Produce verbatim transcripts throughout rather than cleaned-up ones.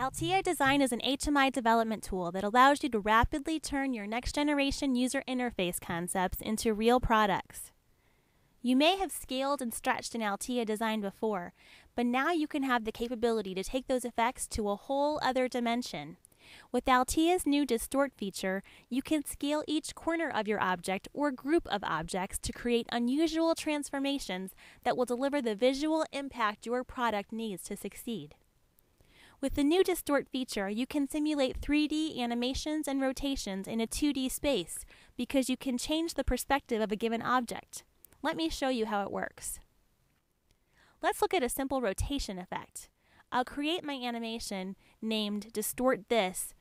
Altia Design is an H M I development tool that allows you to rapidly turn your next-generation user interface concepts into real products. You may have scaled and stretched in Altia Design before, but now you can have the capability to take those effects to a whole other dimension. With Altia's new Distort feature, you can scale each corner of your object or group of objects to create unusual transformations that will deliver the visual impact your product needs to succeed. With the new Distort feature, you can simulate three D animations and rotations in a two D space because you can change the perspective of a given object. Let me show you how it works. Let's look at a simple rotation effect. I'll create my animation named Distort This,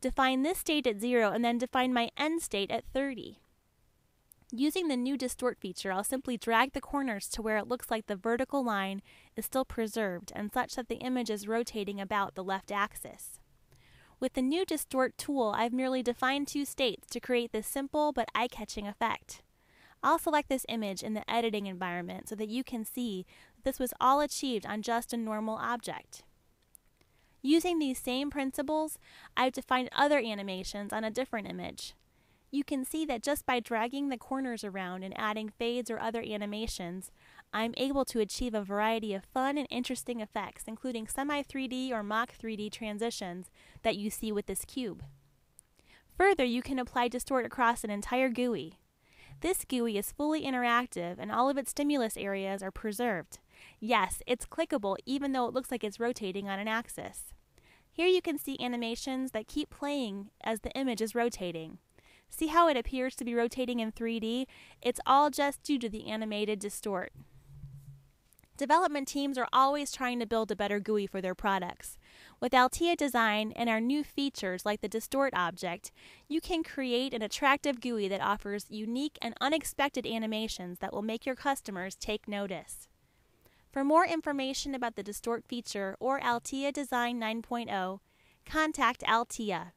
define this state at zero, and then define my end state at thirty. Using the new Distort feature, I'll simply drag the corners to where it looks like the vertical line is still preserved and such that the image is rotating about the left axis. With the new Distort tool, I've merely defined two states to create this simple but eye-catching effect. I'll select this image in the editing environment so that you can see that this was all achieved on just a normal object. Using these same principles, I've defined other animations on a different image. You can see that just by dragging the corners around and adding fades or other animations, I'm able to achieve a variety of fun and interesting effects, including semi three D or mock three D transitions that you see with this cube. Further, you can apply Distort across an entire G U I. This G U I is fully interactive and all of its stimulus areas are preserved. Yes, it's clickable even though it looks like it's rotating on an axis. Here you can see animations that keep playing as the image is rotating. See how it appears to be rotating in three D? It's all just due to the animated Distort. Development teams are always trying to build a better G U I for their products. With Altia Design and our new features like the Distort object, you can create an attractive G U I that offers unique and unexpected animations that will make your customers take notice. For more information about the Distort feature or Altia Design nine point oh, contact Altia.